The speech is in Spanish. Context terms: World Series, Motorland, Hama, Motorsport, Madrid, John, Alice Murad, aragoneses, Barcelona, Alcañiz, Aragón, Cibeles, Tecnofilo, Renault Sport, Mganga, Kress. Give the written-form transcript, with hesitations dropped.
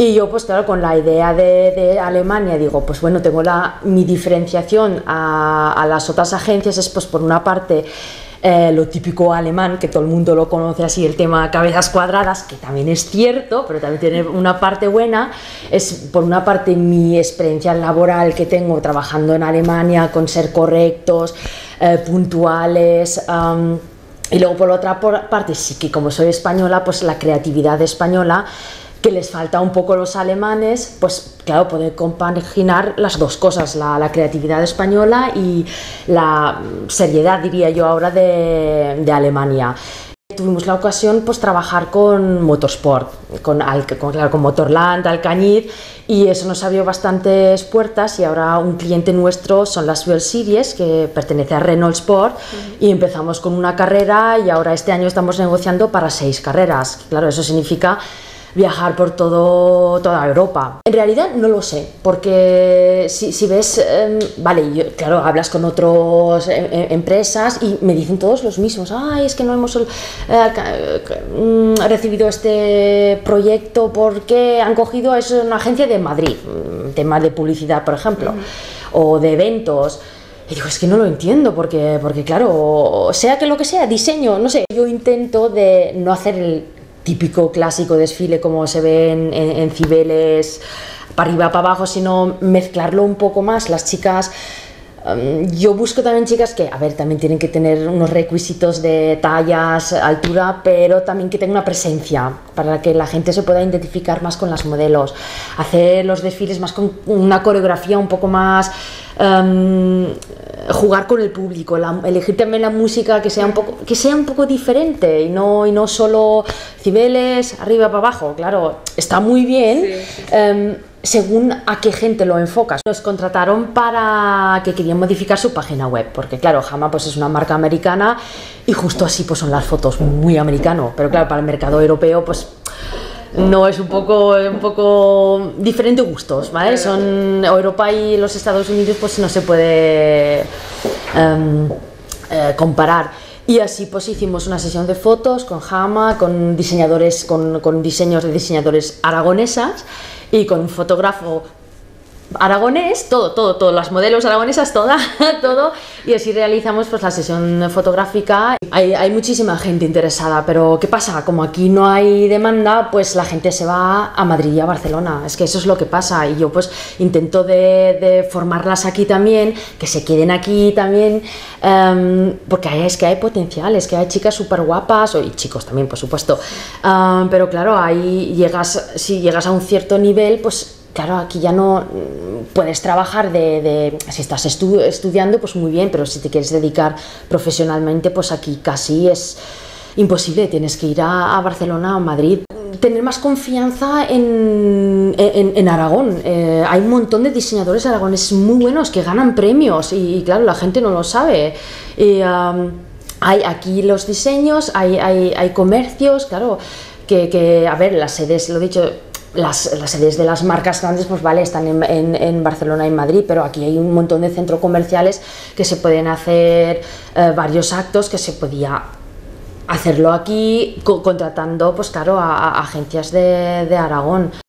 Y yo, pues claro, con la idea de Alemania, digo, pues bueno, tengo mi diferenciación a las otras agencias, es pues por una parte lo típico alemán, que todo el mundo lo conoce así, el tema cabezas cuadradas, que también es cierto, pero también tiene una parte buena. Es por una parte mi experiencia laboral que tengo trabajando en Alemania, con ser correctos, puntuales, y luego por otra parte sí que como soy española, pues la creatividad española, que les falta un poco los alemanes, pues claro, poder compaginar las dos cosas, la creatividad española y la seriedad, diría yo ahora, de Alemania. Tuvimos la ocasión, pues, trabajar con Motorsport, con Motorland, Alcañiz, y eso nos abrió bastantes puertas, y ahora un cliente nuestro son las World Series, que pertenece a Renault Sport, y empezamos con una carrera y ahora este año estamos negociando para 6 carreras. Claro, eso significa viajar por toda Europa. En realidad no lo sé, porque si ves, vale, claro, hablas con otras empresas y me dicen todos los mismos, ay, es que no hemos recibido este proyecto porque han cogido, es una agencia de Madrid, tema de publicidad, por ejemplo, o de eventos. Y digo, es que no lo entiendo, porque claro, sea que lo que sea, diseño, no sé. Yo intento de no hacer el típico clásico desfile como se ve en Cibeles, para arriba, para abajo, sino mezclarlo un poco más. Las chicas, yo busco también chicas que, a ver, también tienen que tener unos requisitos de tallas, altura, pero también que tenga una presencia, para que la gente se pueda identificar más con las modelos, hacer los desfiles más con una coreografía un poco más, jugar con el público, elegir también la música que sea un poco diferente, y no solo Cibeles, arriba para abajo. Claro, está muy bien, sí. Según a qué gente lo enfocas. Nos contrataron para que querían modificar su página web, porque claro, Hama pues es una marca americana y justo así pues son las fotos, muy americano, pero claro, para el mercado europeo pues no, es un poco diferente gustos, ¿vale? Son Europa y los Estados Unidos, pues no se puede comparar. Y así pues hicimos una sesión de fotos con Hama, con diseñadores, con diseños de diseñadores aragonesas y con un fotógrafo aragonés, todo, las modelos aragonesas, todo, y así realizamos pues la sesión fotográfica. Hay muchísima gente interesada, pero ¿qué pasa? Como aquí no hay demanda, pues la gente se va a Madrid y a Barcelona, es que eso es lo que pasa, y yo pues intento de formarlas aquí también, que se queden aquí también, porque es que hay potencial, es que hay chicas súper guapas, y chicos también, por supuesto, pero claro, ahí si llegas a un cierto nivel, pues claro, aquí ya no puedes trabajar si estás estudiando, pues muy bien, pero si te quieres dedicar profesionalmente, pues aquí casi es imposible, tienes que ir a Barcelona o Madrid. Tener más confianza en Aragón. Hay un montón de diseñadores aragoneses muy buenos que ganan premios y claro, la gente no lo sabe. Y, hay aquí los diseños, hay comercios, claro, a ver, las sedes, lo he dicho, las sedes de las marcas grandes, pues vale, están en Barcelona y en Madrid, pero aquí hay un montón de centros comerciales que se pueden hacer varios actos, que se podía hacerlo aquí contratando, pues claro, a agencias de Aragón.